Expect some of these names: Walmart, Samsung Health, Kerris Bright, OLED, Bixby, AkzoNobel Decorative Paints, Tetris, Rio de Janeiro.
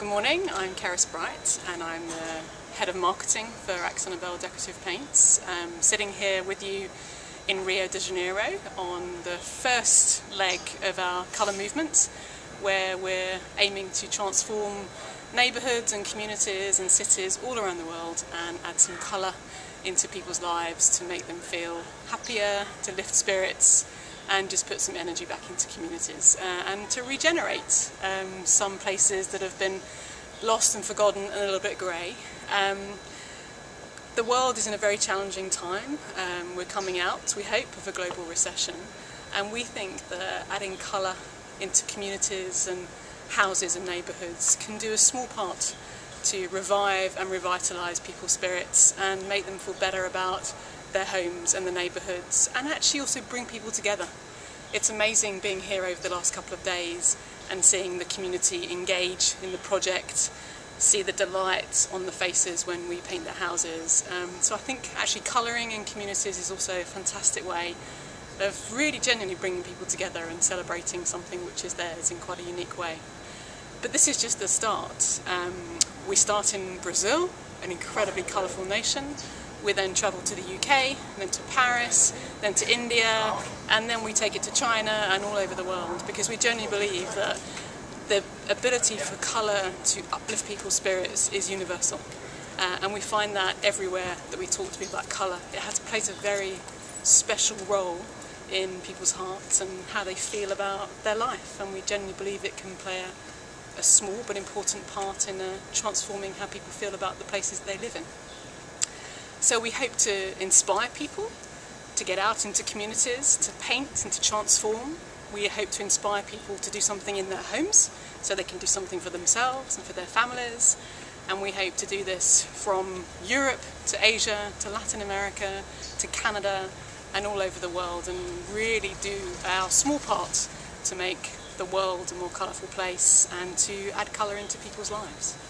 Good morning, I'm Kerris Bright and I'm the Head of Marketing for AkzoNobel Decorative Paints. I'm sitting here with you in Rio de Janeiro on the first leg of our colour movement, where we're aiming to transform neighbourhoods and communities and cities all around the world and add some colour into people's lives to make them feel happier, to lift spirits, and just put some energy back into communities and to regenerate some places that have been lost and forgotten and a little bit grey. The world is in a very challenging time. We're coming out, we hope, of a global recession, and we think that adding colour into communities and houses and neighbourhoods can do a small part to revive and revitalise people's spirits and make them feel better about their homes and the neighbourhoods, and actually also bring people together. It's amazing being here over the last couple of days and seeing the community engage in the project, see the delight on the faces when we paint their houses. So I think actually colouring in communities is also a fantastic way of really genuinely bringing people together and celebrating something which is theirs in quite a unique way. But this is just the start. We start in Brazil, an incredibly colourful nation. We then travel to the UK, then to Paris, then to India, and then we take it to China and all over the world, because we genuinely believe that the ability for colour to uplift people's spirits is universal. And we find that everywhere that we talk to people about colour, it has plays a very special role in people's hearts and how they feel about their life, and we genuinely believe it can play a small but important part in transforming how people feel about the places they live in. So we hope to inspire people to get out into communities, to paint and to transform. We hope to inspire people to do something in their homes, so they can do something for themselves and for their families. And we hope to do this from Europe to Asia to Latin America to Canada and all over the world, and really do our small part to make the world a more colourful place and to add colour into people's lives.